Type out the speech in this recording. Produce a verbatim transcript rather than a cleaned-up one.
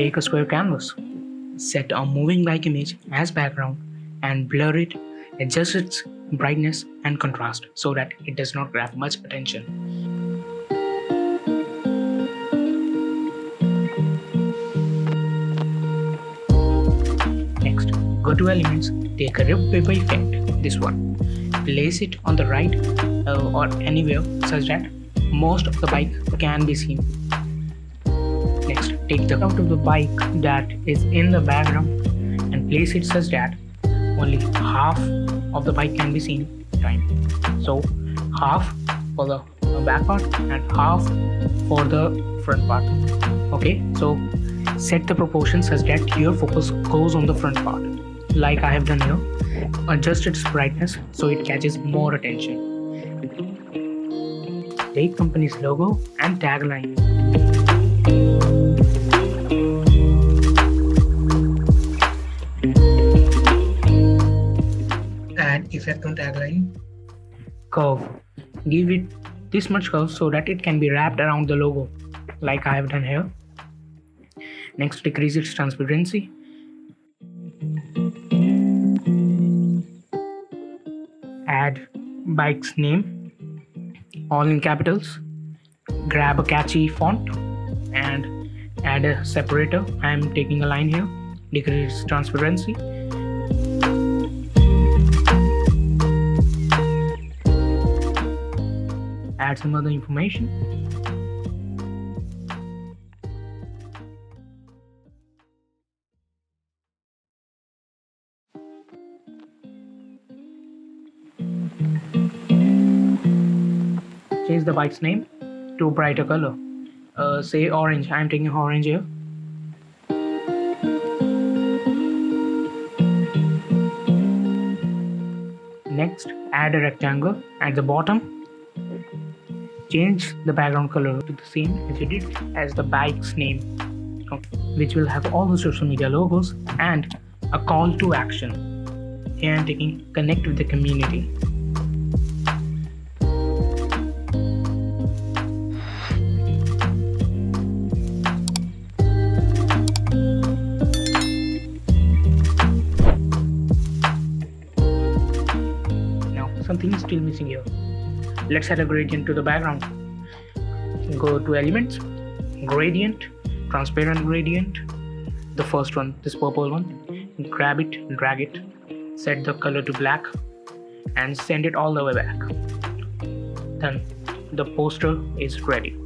Take a square canvas, set a moving like image as background and blur it, adjust its brightness and contrast so that it does not grab much attention. Next, go to elements, take a ribbed paper effect, this one. Place it on the right uh, or anywhere such that most of the bike can be seen. Next, take the out of the bike that is in the background and place it such that only half of the bike can be seen at a time. So half for the back part and half for the front part. Okay, so set the proportions such that your focus goes on the front part, like I have done here. Adjust its brightness so it catches more attention. Take company's logo and tagline. Add effect on tagline. Curve. Give it this much curve so that it can be wrapped around the logo, like I have done here. Next, decrease its transparency. Add bike's name, all in capitals. Grab a catchy font and add a separator. I am taking a line here. Decrease transparency. Add some other information. Change the bike's name to a brighter color. Uh, say orange. I'm taking orange here. Next, add a rectangle at the bottom. Change the background color to the same as you did as the bike's name, okay, which will have all the social media logos and a call to action. Here I'm taking connect with the community. Something is still missing here. Let's add a gradient to the background. Go to elements, gradient, transparent gradient, the first one, this purple one. Grab it, drag it, set the color to black and send it all the way back. Then the poster is ready.